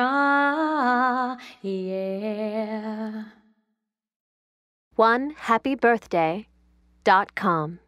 cry, yeah. 1HappyBirthday.com